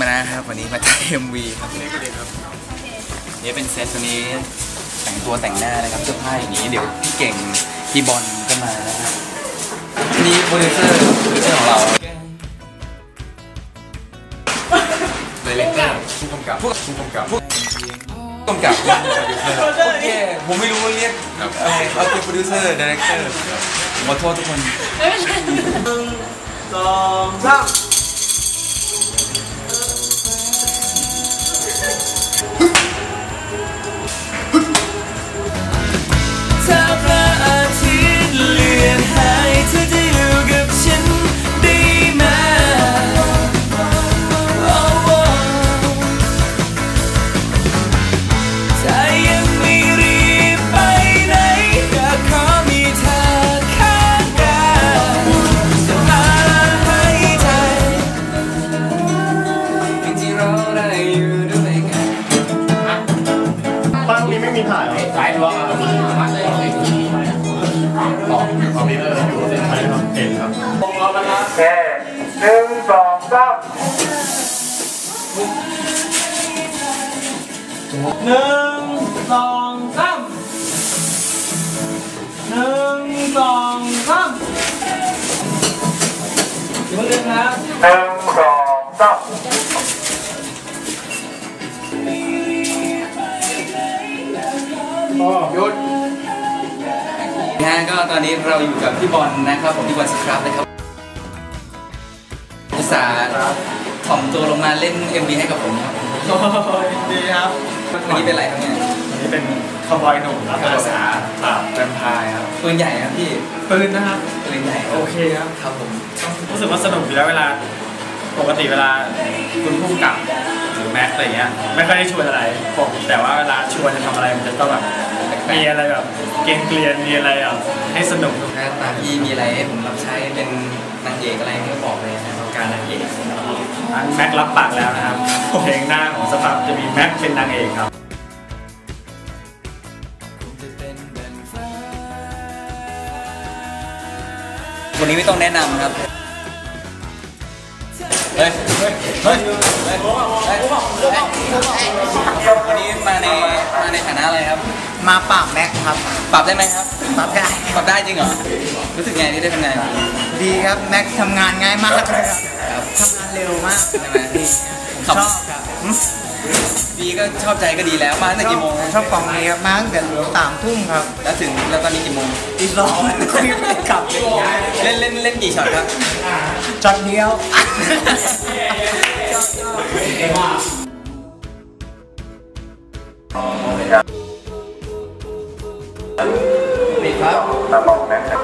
มานะครับวันนี้มาถ่าย MV ครับนี่เป็นเซตตัวนี้แต่งตัวแต่งหน้านะครับเสื้อผ้าอย่างนี้เดี๋ยวพี่เก่งพี่บอลก็มานะครับนี่โปรดิวเซอร์ของเราเลยเล็กผู้กำกับโอเคผมไม่รู้ว่าเรียกเอาเป็นโปรดิวเซอร์ดีเรคเตอร์ขอโทษทุกคน1 2 31 2 3เดี๋ยวเรื่องนะ1 2 3หยุดก็ตอนนี้เราอยู่กับพี่บอลนะครับผมพี่บอลสครับนะครับอุตส่าห์ถ่อมตัวลงมาเล่น MV ให้กับผมครับดีครับวันนี้เป็นอะไรครับเนี่ยวันนี้เป็นคาวบอยหนุ่มรับอาสาปราบแวมไพร์ครับปืนใหญ่ครับพี่ปืนนะครับปืนใหญ่โอเคครับครับผมรู้สึกว่าสนุกอยู่แล้วเวลาปกติเวลาคุณผู้กำกับหรือแม็กอะไรเงี้ยไม่ค่อยได้ชวนอะไรผมแต่ว่าเวลาชวนจะทำอะไรมันจะต้องแบบมีอะไรแบบเกมเกลียนมีอะไรอ่ะให้สนุกนะตาพี่มีอะไรให้ผมรับใช้เป็นนางเอกอะไรให้บอกเลยนะครับการนางเอกแม็กรับปากแล้วนะครับเพลงหน้าของสครับจะมีแม็กเป็นนางเอกครับวันนี้ไม่ต้องแนะนำครับวันนี้มาในฐานะอะไรครับมาปราบแม็กครับปราบได้ไหมครับปราบได้จริงเหรอรู้สึกไงที่ได้ทำงานดีครับแม็กทำงานง่ายมากเลยครับทำงานเร็วมากใช่ไหมดีชอบครับดีก็ชอบใจก็ดีแล้วมาตั้งแต่กี่โมงชอบกองนี้ครับมาตั้งแต่3 ทุ่มครับแล้วถึงแล้วตอนนี้กี่โมง2 ทุ่มกลับเล่นกี่ช็อตครับช็อตเดียวครับ